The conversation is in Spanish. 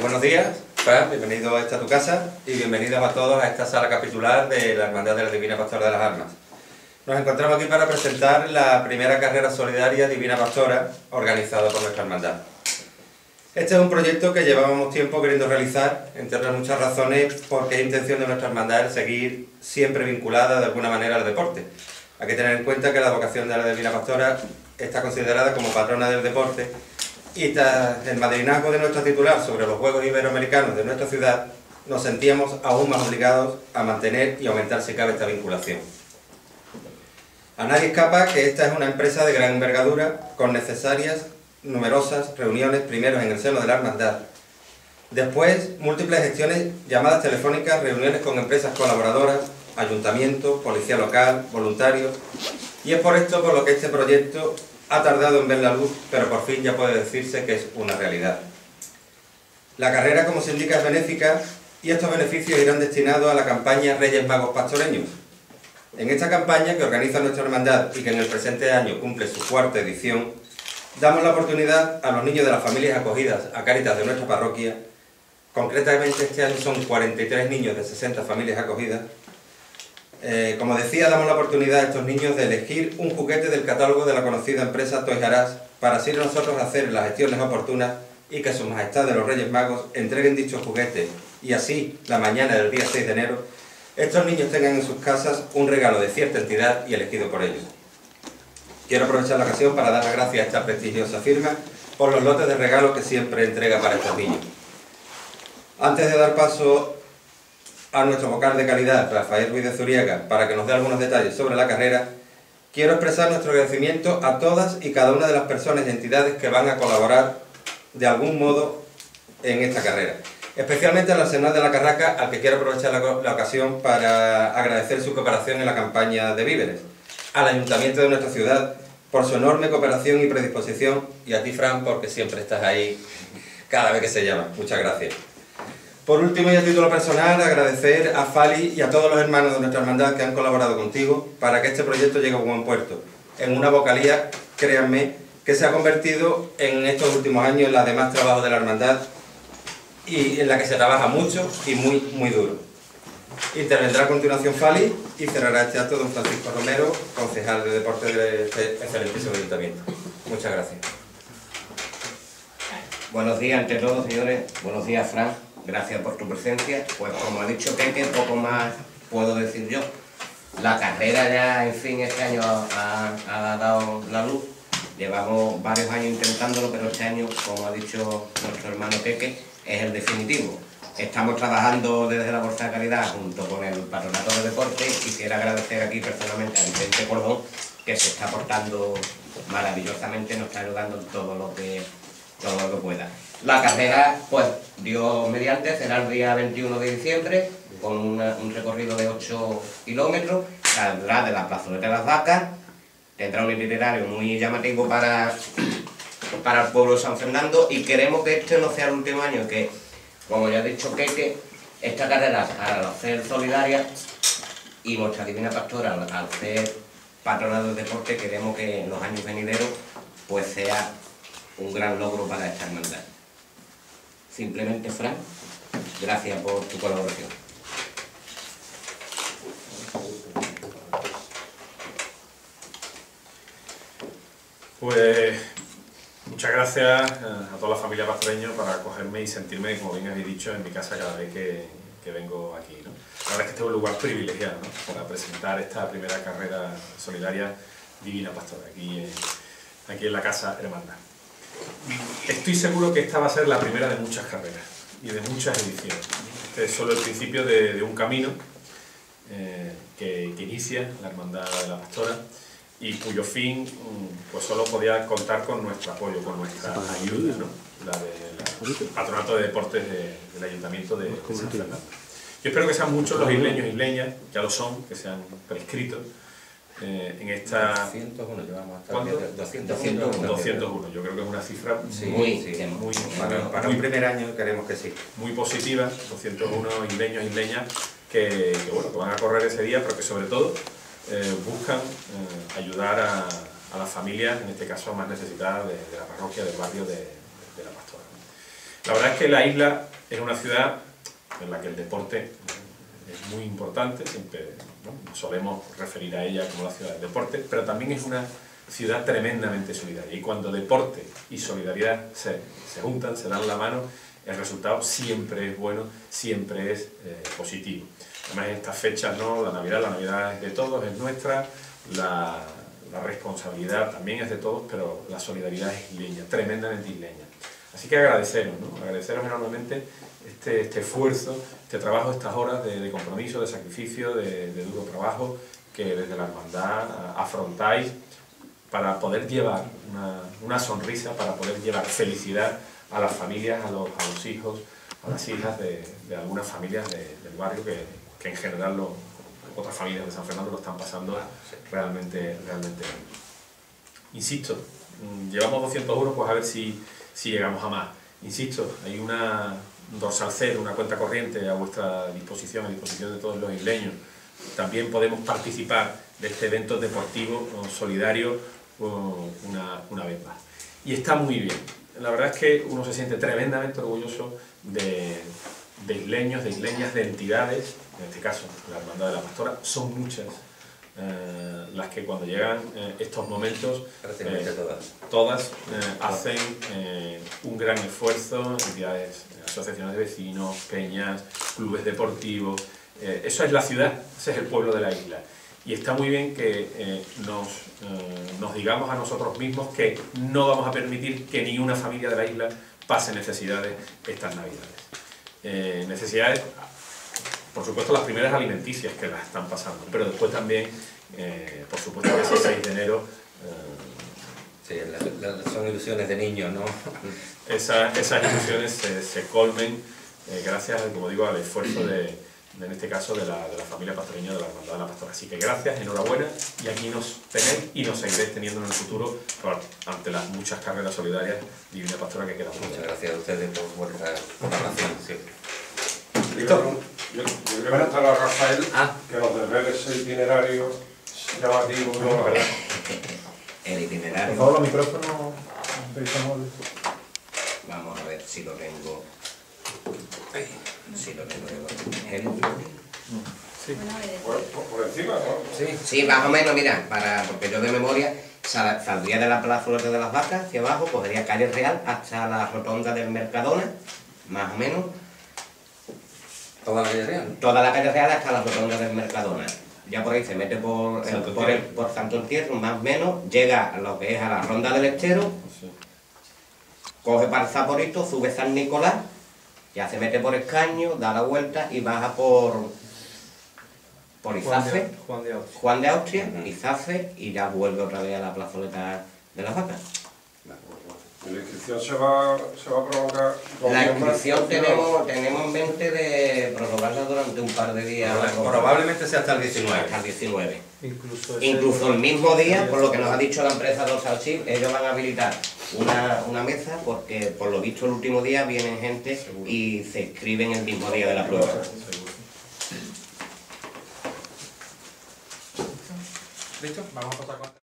Buenos días, Fran, bienvenido a esta tu casa y bienvenidos a todos a esta sala capitular de la Hermandad de la Divina Pastora de las Armas. Nos encontramos aquí para presentar la primera carrera solidaria Divina Pastora organizada por nuestra hermandad. Este es un proyecto que llevábamos tiempo queriendo realizar, entre otras muchas razones, porque es intención de nuestra hermandad el seguir siempre vinculada de alguna manera al deporte. Hay que tener en cuenta que la vocación de la Divina Pastora está considerada como patrona del deporte y tras el madrinazgo de nuestra titular sobre los Juegos Iberoamericanos de nuestra ciudad, nos sentíamos aún más obligados a mantener y aumentar si cabe esta vinculación. A nadie escapa que esta es una empresa de gran envergadura, con necesarias numerosas reuniones, primero en el seno de la hermandad, después múltiples gestiones, llamadas telefónicas, reuniones con empresas colaboradoras, ayuntamientos, policía local, voluntarios, y es por esto por lo que este proyecto ha tardado en ver la luz, pero por fin ya puede decirse que es una realidad. La carrera, como se indica, es benéfica y estos beneficios irán destinados a la campaña Reyes Magos Pastoreños. En esta campaña que organiza nuestra hermandad y que en el presente año cumple su cuarta edición, damos la oportunidad a los niños de las familias acogidas a Cáritas de nuestra parroquia, concretamente este año son 43 niños de 60 familias acogidas. Como decía, damos la oportunidad a estos niños de elegir un juguete del catálogo de la conocida empresa Toys R Us para así nosotros hacer las gestiones oportunas y que su majestad de los Reyes Magos entreguen dichos juguetes y así, la mañana del día 6 de enero, estos niños tengan en sus casas un regalo de cierta entidad y elegido por ellos. Quiero aprovechar la ocasión para dar las gracias a esta prestigiosa firma por los lotes de regalos que siempre entrega para estos niños. Antes de dar paso a nuestro vocal de calidad, Rafael Ruiz de Zuriaga, para que nos dé algunos detalles sobre la carrera, quiero expresar nuestro agradecimiento a todas y cada una de las personas y entidades que van a colaborar de algún modo en esta carrera. Especialmente a la Semana de la Carraca, al que quiero aprovechar la ocasión para agradecer su cooperación en la campaña de víveres, al Ayuntamiento de nuestra ciudad por su enorme cooperación y predisposición, y a ti, Fran, porque siempre estás ahí cada vez que se llama. Muchas gracias. Por último y a título personal, agradecer a Fali y a todos los hermanos de nuestra hermandad que han colaborado contigo para que este proyecto llegue a buen puerto, en una vocalía, créanme, que se ha convertido en estos últimos años en la de más trabajo de la hermandad y en la que se trabaja mucho y muy duro. Intervendrá a continuación Fali y cerrará este acto don Francisco Romero, concejal de Deporte de este excelentísimo ayuntamiento. Muchas gracias. Buenos días ante todos, señores. Buenos días, Fran. Gracias por tu presencia. Pues como ha dicho Pepe, poco más puedo decir yo. La carrera ya, en fin, este año ha dado la luz. Llevamos varios años intentándolo, pero este año, como ha dicho nuestro hermano Pepe, es el definitivo. Estamos trabajando desde la Bolsa de Caridad junto con el Patronato de Deporte y quisiera agradecer aquí personalmente a Vicente Cordón, que se está portando maravillosamente, nos está ayudando en todo lo que pueda. La carrera, pues, Dios mediante, será el día 21 de diciembre, con un recorrido de 8 kilómetros, saldrá de la Plazoleta de las Vacas, tendrá un itinerario muy llamativo para el pueblo de San Fernando y queremos que este no sea el último año, que, como ya ha dicho Keke, esta carrera, al ser solidaria y nuestra Divina Pastora, al ser patrona del deporte, queremos que en los años venideros, pues, sea un gran logro para esta hermandad. Simplemente, Fran, gracias por tu colaboración. Pues muchas gracias a toda la familia pastoreña por acogerme y sentirme, como bien habéis dicho, en mi casa cada vez que vengo aquí, ¿no? La verdad es que este es un lugar privilegiado, ¿no?, para presentar esta primera carrera solidaria Divina Pastora, aquí en la Casa Hermandad. Estoy seguro que esta va a ser la primera de muchas carreras y de muchas ediciones. Este es solo el principio de un camino que inicia la Hermandad de la Pastora y cuyo fin, pues, solo podía contar con nuestro apoyo, con nuestra ayuda, ¿no?, la del Patronato de Deportes del Ayuntamiento de San Fernando. Yo espero que sean muchos los isleños y isleñas, ya lo son, que sean prescritos en esta 201, llevamos hasta 201, yo creo que es una cifra muy para un primer año, queremos que sí, muy positiva. 201 isleños y isleñas que, bueno, que van a correr ese día, pero que sobre todo buscan ayudar a las familias, en este caso más necesitadas de la parroquia, del barrio de La Pastora. La verdad es que la isla es una ciudad en la que el deporte es muy importante, siempre, ¿no?, solemos referir a ella como la ciudad del deporte, pero también es una ciudad tremendamente solidaria, y cuando deporte y solidaridad se juntan, se dan la mano, el resultado siempre es bueno, siempre es positivo. Además, en estas fechas, ¿no?, la Navidad es de todos, es nuestra, la responsabilidad también es de todos, pero la solidaridad es isleña, tremendamente isleña. Así que agradeceros, ¿no?, agradeceros enormemente este esfuerzo, este trabajo, estas horas de compromiso, de sacrificio, de duro trabajo que desde la hermandad afrontáis para poder llevar una sonrisa, para poder llevar felicidad a las familias, a los hijos, a las hijas de algunas familias del barrio que en general otras familias de San Fernando lo están pasando realmente bien. Insisto, llevamos 200 euros, pues a ver si llegamos a más. Insisto, hay un Dorsalcero, una cuenta corriente a vuestra disposición, a disposición de todos los isleños. También podemos participar de este evento deportivo solidario una vez más. Y está muy bien. La verdad es que uno se siente tremendamente orgulloso de isleños, de isleñas, de entidades, en este caso la Hermandad de la Pastora. Son muchas las que cuando llegan estos momentos, todas hacen un gran esfuerzo, entidades, asociaciones de vecinos, peñas, clubes deportivos. Eso es la ciudad, ese es el pueblo de la isla. Y está muy bien que nos digamos a nosotros mismos que no vamos a permitir que ni una familia de la isla pase necesidades estas Navidades. Necesidades, por supuesto, las primeras alimenticias que las están pasando, pero después también, por supuesto, que ese 6 de enero... sí, son ilusiones de niños, ¿no? Esas ilusiones se colmen gracias, como digo, al esfuerzo en este caso de la familia pastoreña de la Hermandad de la Pastora. Así que gracias, enhorabuena, y aquí nos tenéis y nos seguiréis teniendo en el futuro, claro, ante las muchas carreras solidarias Divina Pastora que quedan. Muchas gracias a ustedes por vuestra colaboración. Sí. Yo quiero preguntar a Rafael que los deberes itinerarios llamativos, ¿no? El itinerario. Por favor, los micrófonos. Vamos a ver si lo tengo. Sí, lo tengo yo. Sí. Por encima, ¿no? Sí, sí, más o menos, mira, porque yo de memoria saldría de la Plazoleta de las Vacas hacia abajo, cogería calle Real hasta la rotonda del Mercadona, más o menos. ¿Toda la calle Real? Toda la calle Real hasta la rotonda del Mercadona. Ya por ahí se mete por Santo Entierro, más o menos, llega a lo que es a la Ronda del Estero, sí. Coge para el Zaporito, sube San Nicolás. Ya se mete por el Caño, da la vuelta y baja por Izafe, Juan de Austria, Izafe, y ya vuelve otra vez a la Plazoleta de las Vacas. ¿La inscripción se va a prorrogar? La inscripción tenemos en mente de prorrogarla durante un par de días. Probablemente sea hasta el 19. Hasta el 19. Incluso el mismo día, por lo que nos ha dicho la empresa Dorsalchip, ellos van a habilitar una mesa, porque por lo visto el último día vienen gente y se inscriben el mismo día de la prueba. ¿Listo? Vamos a pasar.